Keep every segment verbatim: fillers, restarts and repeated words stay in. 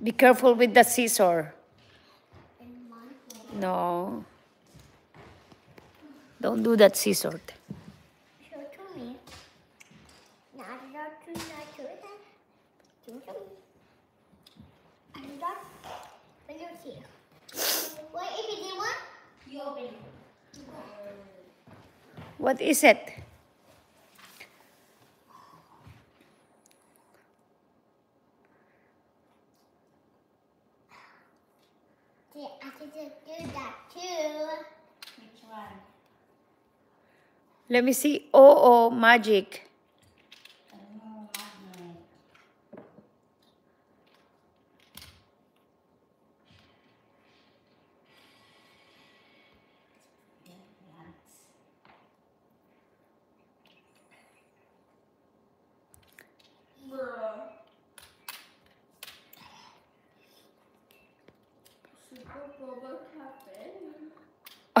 Be careful with the scissor. No. Don't do that scissor. Show to me. Not not to not to it. Show to me. I'm not. But you see. What if you want? You open it. What is it? I can just do that too. Which one? Let me see. Oh, oh, magic.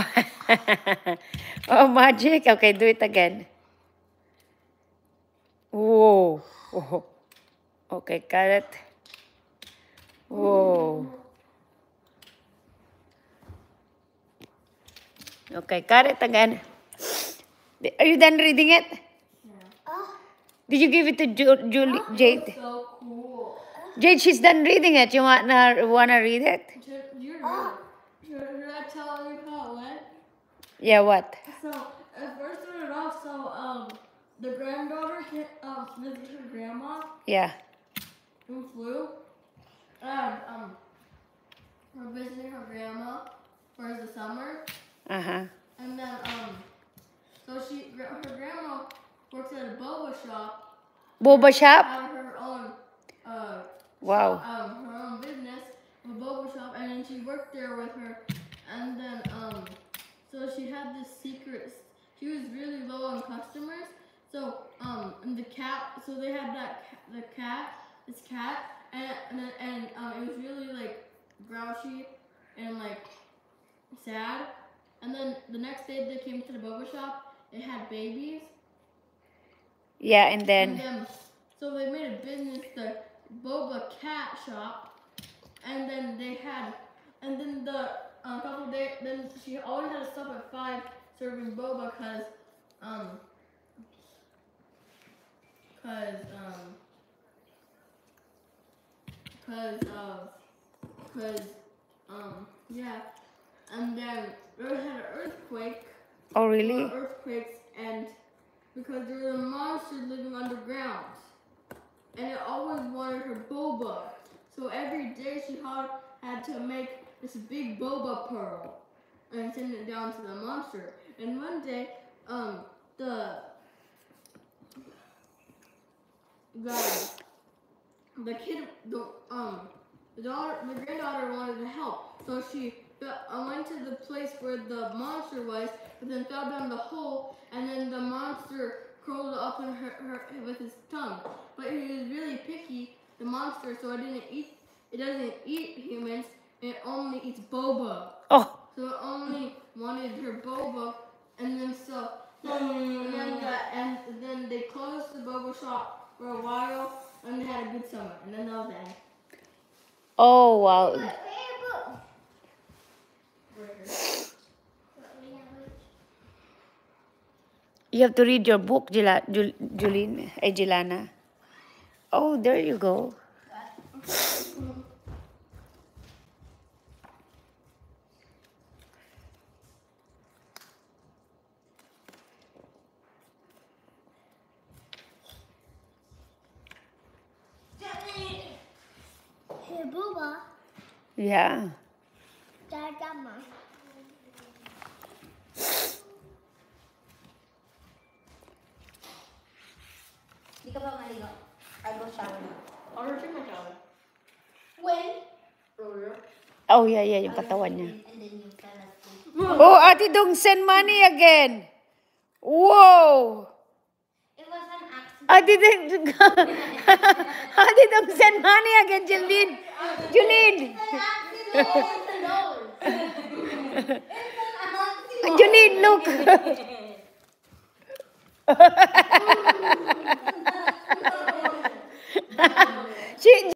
Oh, magic. Oh, magic. Okay, do it again. Whoa. Whoa. Okay, cut it. Whoa. Okay, cut it again. Are you done reading it? No. Oh. Did you give it to Ju Julie, oh, Jade? So cool. Jade, she's done reading it. You wanna wanna read it? You're, you're, oh. you're not telling me how it went. Yeah, what? So, at first we started off, so, um, the granddaughter came, um, visited her grandma. Yeah. Who flew. And, um, we're visiting her grandma for the summer. Uh-huh. And then, um, so she, her grandma works at a boba shop. Boba shop? Had her own, uh, wow. Shop, um, her own business, a boba shop, and then she worked there with her, and then, um, so she had this secret, she was really low on customers, so, um, and the cat, so they had that, the cat, this cat, and, and, and um, it was really, like, grouchy, and, like, sad, and then the next day they came to the boba shop, they had babies. Yeah, and then, and then so they made a business, the boba cat shop, and then they had, and then the, Um, a couple of days, then she always had to stop at five serving boba because, um, because, um, because, because, uh, um, yeah. And then we had an earthquake. Oh, really? Earthquakes, and because there were monsters living underground, and it always wanted her boba. So every day she had, had to make this big boba pearl and send it down to the monster. And one day, um, the the the kid, the um, the daughter, the granddaughter wanted to help, so she went to the place where the monster was, but then fell down the hole, and then the monster curled up in her, her with his tongue. But he was really picky, the monster, so it didn't eat. It doesn't eat humans. It only eats boba. Oh. So it only wanted her boba, and then so, mm. and then the, and then they closed the boba shop for a while, and they had a good summer, and then that was the end. Oh wow. You have to read your book, Jula, Jul, Julene, eh, Jelana. Oh, there you go. Yeah. You can go. I go shower now. I'll return my shower. When? Oh, yeah, yeah, yung katawan niya. Oh, Ate Dong send money again. Whoa. It was an accident. Ate Dong, Ate Dong send money again, Jelvin. Julene! Julene, look! She